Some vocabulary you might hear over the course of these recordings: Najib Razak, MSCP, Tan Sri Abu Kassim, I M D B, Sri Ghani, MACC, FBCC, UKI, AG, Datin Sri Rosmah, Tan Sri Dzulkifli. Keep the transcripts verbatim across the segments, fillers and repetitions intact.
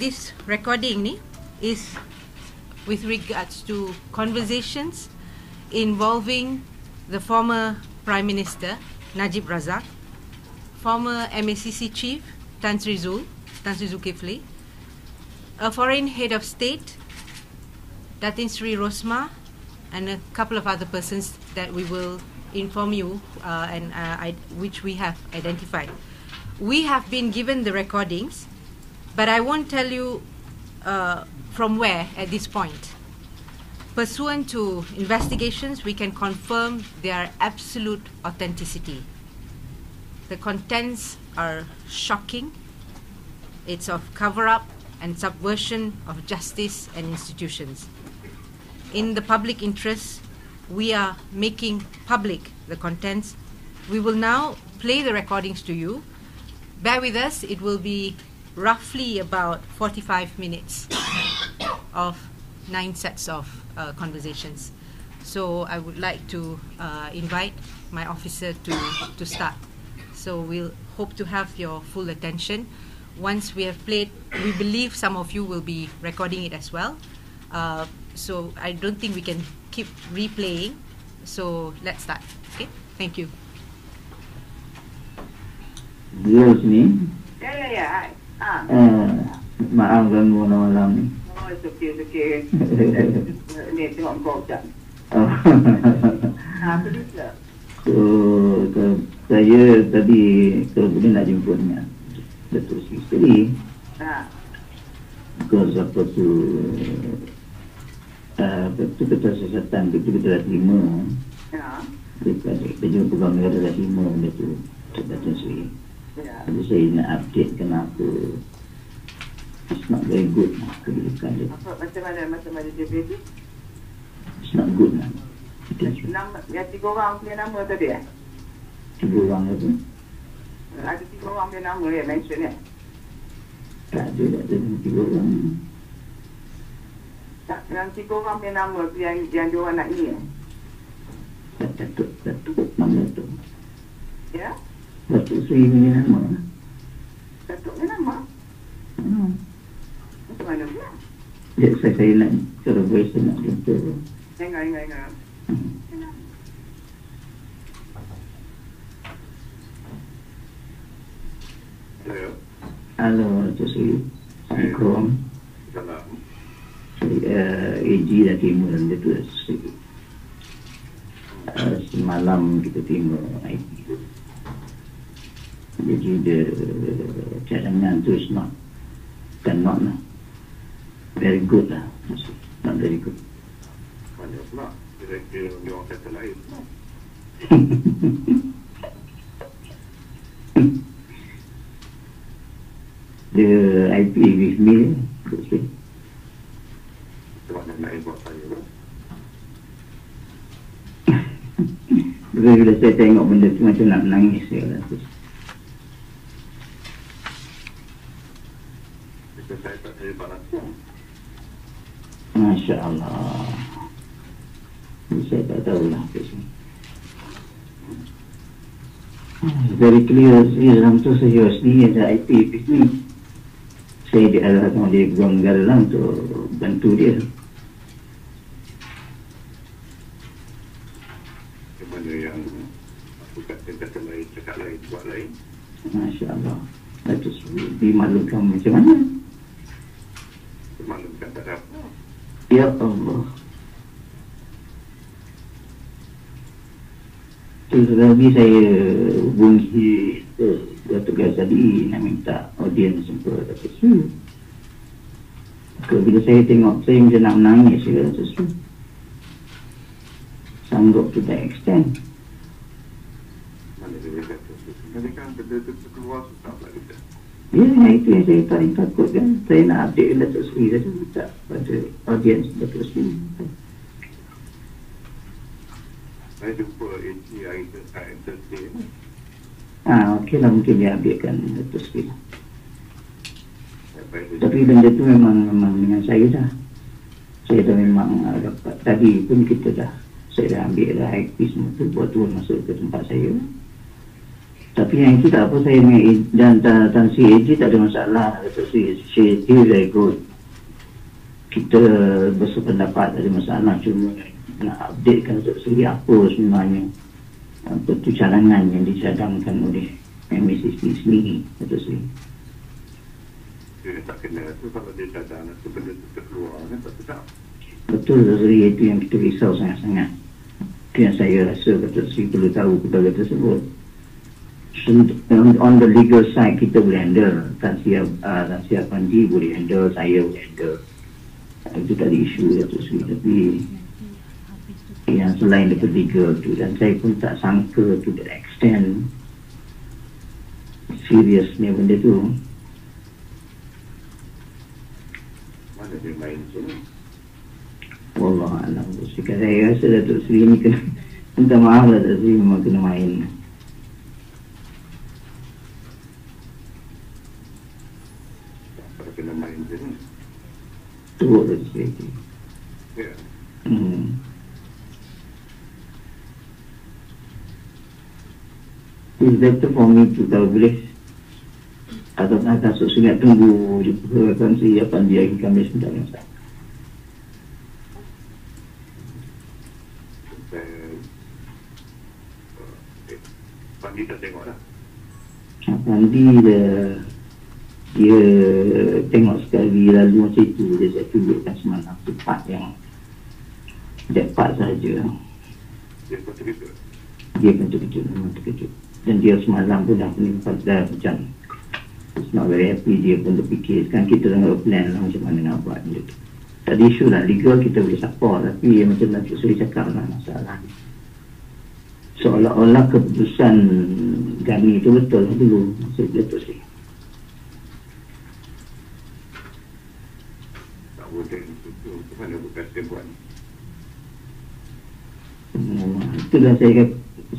this recording ni is with regards to conversations involving the former Prime Minister Najib Razak, former M A C C Chief Tan Sri Dzul, Tan Sri Dzulkifli, a foreign head of state, Datin Sri Rosmah, and a couple of other persons that we will inform you uh, and uh, which we have identified. We have been given the recordings, but I won't tell you uh, from where at this point. Pursuant to investigations, we can confirm their absolute authenticity. The contents are shocking. It's of cover-up and subversion of justice and institutions. In the public interest, we are making public the contents. We will now play the recordings to you. Bear with us. It will be roughly about forty-five minutes of nine sets of uh, conversations. So I would like to uh, invite my officer to, to start. So we'll hope to have your full attention. Once we have played, we believe some of you will be recording it as well. Uh, so I don't think we can keep replaying. So let's start. Okay, thank you. Beliau sini. Ya ya ya. Ah. Eh, maaf ganggu malam ni. Oh, it's okay, it's okay. Ni tengok kau jap. Ah, betul tak? Oh, saya tadi kemudian nak jemputnya. Betul sekali. Ah. Kau apa tu? Ah, betul betul sesatan betul betul lima. Ya. Betul betul pegawai ada lima betul. Betul sekali. Jadi saya nak update kenapa it's not very good lah kedudukan dia. Macam mana macam mana dia beli tu? It's not good lah. Yang tiga orang punya nama tadi eh? Tiga orang apa? Ada tiga orang punya nama ya mention ya? Tak ada, tak ada tiga orang. Tak, yang tiga orang punya nama tu yang yang dia orang nak ni eh? Tak, tak, tak, tak, nama tu. Ya? Datuk Sri punya nama. Datuk punya nama? Hmm. Macam mana pula? Ya, saya, saya nak cara voice nak jumpa. Dengar, dengar, dengar. Hmm. Hello. Hello, Datuk Sri. Assalamualaikum. Salam. Saya A G dah timur, Datuk Sri. Uh, semalam kita timur I P. Jadi the cadangan tu is not cannot lah very good lah, not very good. Banyak pula kira-kira dia orang kata lain. The I P with me okay. Sebab nak naik buat saya pun bila saya tengok benda tu macam nak menangis saya lah. Masya Allah, saya tak tahulah. Very clear, dalam tu seriously ada I P ni. Saya diarahkan oleh Guam Galang untuk bantu dia. Bagaimana yang aku kata kata lain, cakap lain, buat lain. Masya Allah, itu dimaklumkan macam mana? Dimaklumkan tak apa. Ya Allah. Terus lagi saya hubungi Datuk Gas tadi nak minta audiens sempat Datuk Sri. Bila saya tengok, saya macam nak menangis segala sesuatu. Sanggup to that extent. Mana dia kata, dia kan benda tu keluar susah pula kita. Ya, itu yang saya paling takut kan. Saya nak update Datuk Sri saja, tak pada audiens Datuk Sri. Saya jumpa A G hari itu, hari itu sendiri. Ah, okey lah, mungkin dia updatekan Datuk Sri. Tapi benda tu memang memang dengan saya dah. Saya dah memang dapat. Tadi pun kita dah, saya dah ambil dah I P semua tu, buat turun masuk ke tempat saya. Tapi yang itu tak apa, saya dan Tan Sri A G tak ada masalah. Saya dia very good. Kita bersependapat, tak ada masalah. Cuma nak updatekan untuk segi apa sebenarnya, apa tu cadangan yang dicadangkan oleh M S C P sendiri. Betul sendiri. Dia tak kena tu kalau dia cadangan tu benda tu terkeluar kan tak sedap. Betul Tan Sri, itu yang kita risau sangat-sangat. Itu yang saya rasa Tan Sri perlu tahu kepada tersebut. On the legal side kita boleh handle, Tan Sri uh, Pandi boleh handle, saya boleh handle, itu tak ada isu Datuk Sri. Tapi yang selain daripada legal tu, dan saya pun tak sangka to the extent seriousnya benda tu. Mana dia main sini? Wallahualam. Saya rasa Datuk Sri ni kena minta maaf lah, Datuk Sri memang kena main. Kena main je ni teruk dah sikit. Ya. Hmm. It's better for me to kalau boleh atau nak kasut silap tunggu juga Tan Sri Pandi hari Khamis minta masak. Pandi tak tengok dah. Pandi dah dia tengok sekali lalu macam itu dia, saya tunjukkan semalam tu part yang that part sahaja. Dia pun terkejut, dia pun terkejut, memang terkejut. Dan dia semalam pun dah menimpa dah macam it's not very happy. Dia pun terfikir, sekarang kita tengah plan lah macam mana nak buat benda tu. Tak ada isu lah, legal kita boleh support. Tapi macam Datuk Sri cakap lah, masalah seolah-olah keputusan Ghani tu betul lah dulu maksud Datuk Sri. Mana bukan saya buat ni? Itulah saya,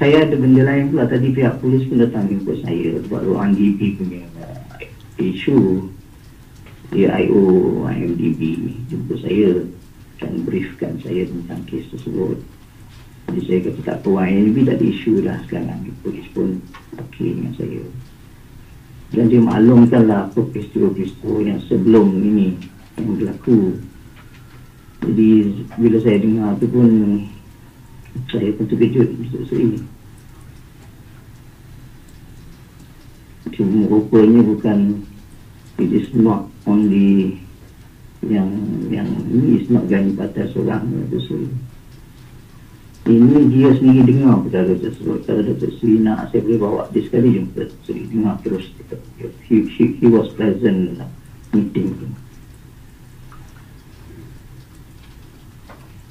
saya ada benda lain pula. Tadi pihak polis pun datang jemput saya buat ruang D B punya isu. Dia I O I M D B jemput saya dan briefkan saya tentang kes tersebut. Jadi saya kata tak apa, I M D B tak ada isu lah sekarang. Polis pun okey dengan saya. Dan dia maklumkanlah apa peristiwa-peristiwa yang sebelum ini yang berlaku. Jadi bila saya dengar tu pun saya pun terkejut Datuk Sri. Cuma rupanya bukan, it is not only yang yang ini, is not Ghani Batas seorang Datuk Sri. Ini dia sendiri dengar perkara tersebut. Kalau Datuk Sri nak, saya boleh bawa dia sekali jumpa Datuk Sri, dengar terus. He, he, he was present dalam meeting tu.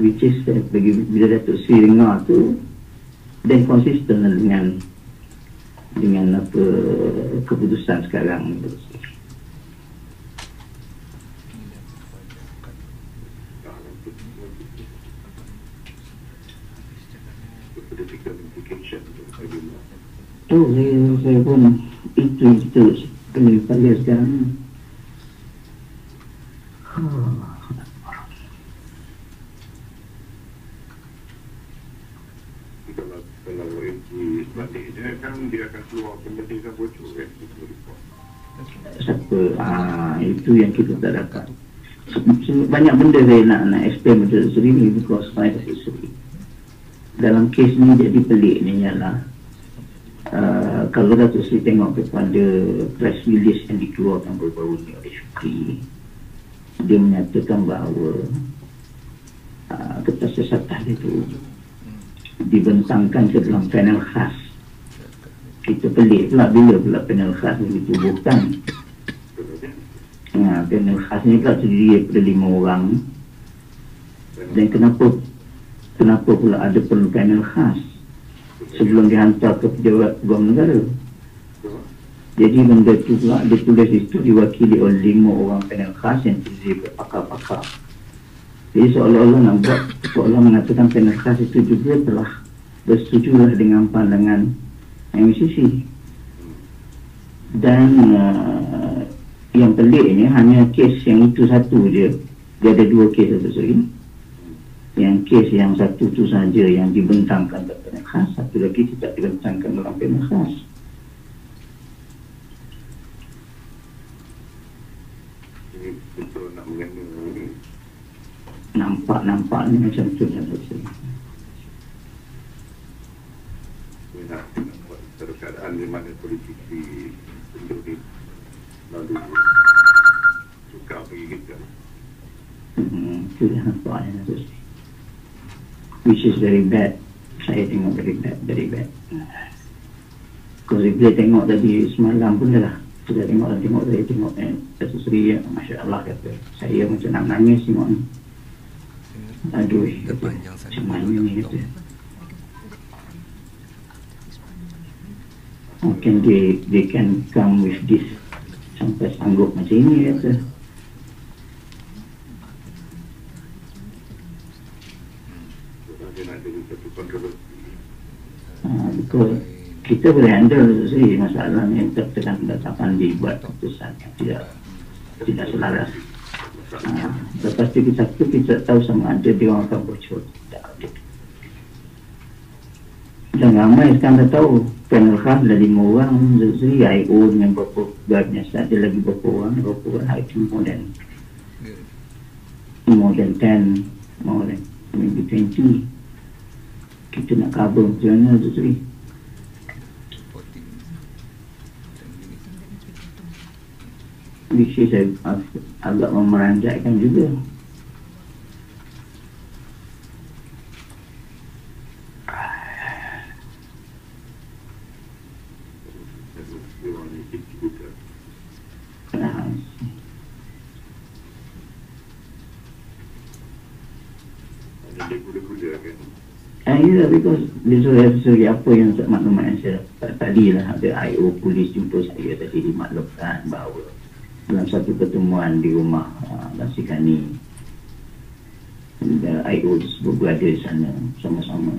Which is eh, bagi bila Datuk Sri dengar tu dan konsisten dengan dengan apa keputusan sekarang Datuk Sri. Tu saya, saya pun itu itu kena pada sekarang. Huh. Dia kan dia akan keluar pembetikan bocor kan. Siapa? Ah, itu yang kita tak dapat. Banyak benda saya nak nak explain Datuk Sri ni, because saya Datuk Sri dalam kes ni jadi pelik ni ialah uh, kalau Datuk Sri tengok kepada press release yang dikeluarkan baru-baru ni oleh U K I, dia menyatakan bahawa uh, kertas siasatan itu dibentangkan ke dalam panel khas. Kita pelik pula bila pula panel khas ni ditubuhkan. Nah, panel khas ni pula terdiri daripada lima orang. Dan kenapa kenapa pula ada perlu panel khas sebelum dihantar ke Pejabat Peguam Negara? Jadi benda tu pula dia tulis itu diwakili oleh lima orang panel khas yang terdiri daripada pakar-pakar. Jadi seolah-olah nak buat, seolah mengatakan panel khas itu juga telah bersetujulah dengan pandangan M S C C. Dan uh, yang peliknya hanya kes yang itu satu je. Dia ada dua kes Datuk Sri. Yang kes yang satu tu saja yang dibentangkan dalam panel khas, satu lagi tidak dibentangkan dalam panel khas. betul nak mengena ni. Nampak-nampak ni macam tu macam tu. Nak buat keadaan di mana politik di Indonesia lalu suka pergi kita. Hmm, tu yang nampak ni tu. Which is very bad. Saya tengok very bad, very bad. Kalau saya tengok tadi semalam pun dah lah. Sudah tengok, tengok, saya tengok eh, satu seri yang Masya Allah kata saya macam nak nangis tengok ni. Aduh, semuanya ni kata how can they, they can come with this sampai sanggup macam ini kata. Ah, betul. Kita boleh handle sih masalah yang terkena penetapan dibuat keputusan yang tidak tidak selaras. Nah, lepas itu kita tu kita tahu sama ada dia orang akan bocor tidak. Dan ramai sekarang dah tahu penerkam dari lima orang sih I O dengan beberapa guardnya saja lagi beberapa orang beberapa orang itu more than more than ten more than maybe twenty. Kita nak cover macam mana sih? Which is ag agak memeranjakkan juga. Nah. Ah, ya, because literally suri apa yang maklumat yang saya dapat tadi lah, ada I O polis jumpa saya tadi dimaklumkan bahawa dalam satu pertemuan di rumah uh, Tan Sri Ghani dan I O tersebut berada di sana sama-sama.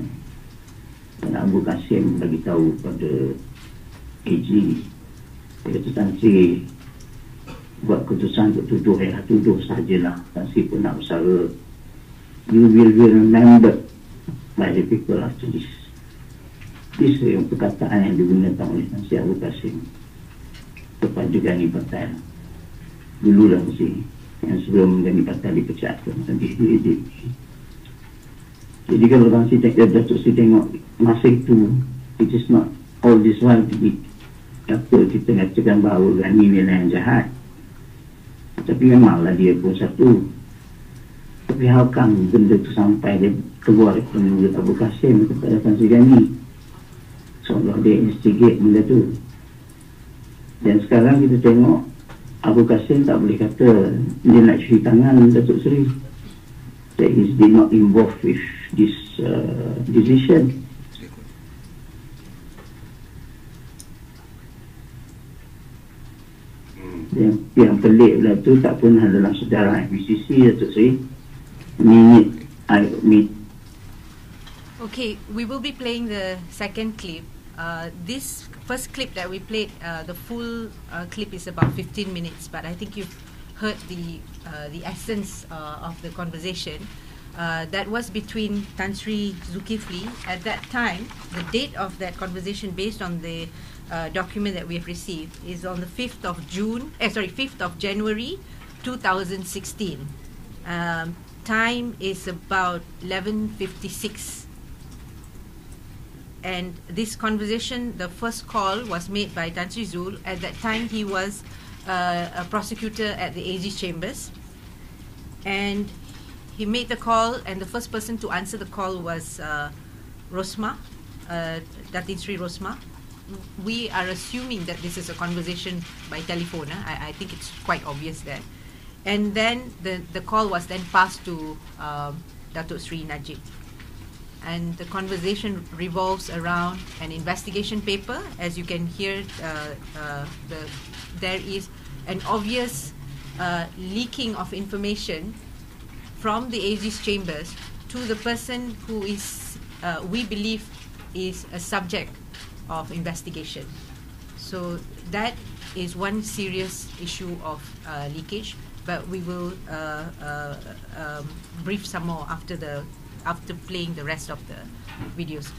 Dan Abu Kassim bagi tahu pada A G dia kata Tan Sri buat keputusan untuk tuduh ya, tuduh sahajalah. Tan Sri pun nak bersara you will be remembered by the people after this. This yang perkataan yang digunakan oleh Tan Sri Abu Kassim kepada Ghani Pertanian dulu lah mesti yang sebelum Ghani Pertanian dipecat tu nanti jadi jadi kalau orang si tengok Datuk si tengok masa itu it is not all this one apa kita katakan bahawa Ghani ni yang jahat tapi memanglah dia pun satu tapi how come benda tu sampai dia keluar dari mulut Abu Kassim kepada Tan Sri Ghani seolah dia instigate benda tu dan sekarang kita tengok Abu Kassim tak boleh kata dia nak cuci tangan Datuk Seri that is did not involved with this uh, decision. hmm. yang, yang pelik pula tu tak pernah dalam sejarah F B C C Datuk Seri minit I meet. Okay, we will be playing the second clip. Uh, this first clip that we played, uh, the full uh, clip is about fifteen minutes, but I think you've heard the uh, the essence uh, of the conversation uh, that was between Tan Sri Dzulkifli. At that time, the date of that conversation, based on the uh, document that we have received, is on the fifth of June. Eh, sorry, fifth of January, two thousand sixteen. Um, time is about eleven fifty-six. And this conversation, the first call was made by Tan Sri Dzul. At that time, he was uh, a prosecutor at the A G chambers. And he made the call, and the first person to answer the call was uh, Rosmah, uh, Datin Sri Rosmah. We are assuming that this is a conversation by telephone. Huh? I, I think it's quite obvious there. And then the, the call was then passed to uh, Datuk Sri Najib. And the conversation revolves around an investigation paper. As you can hear, uh, uh, the, there is an obvious uh, leaking of information from the A G's chambers to the person who is, uh, we believe, is a subject of investigation. So that is one serious issue of uh, leakage, but we will uh, uh, um, brief some more after the after playing the rest of the videos.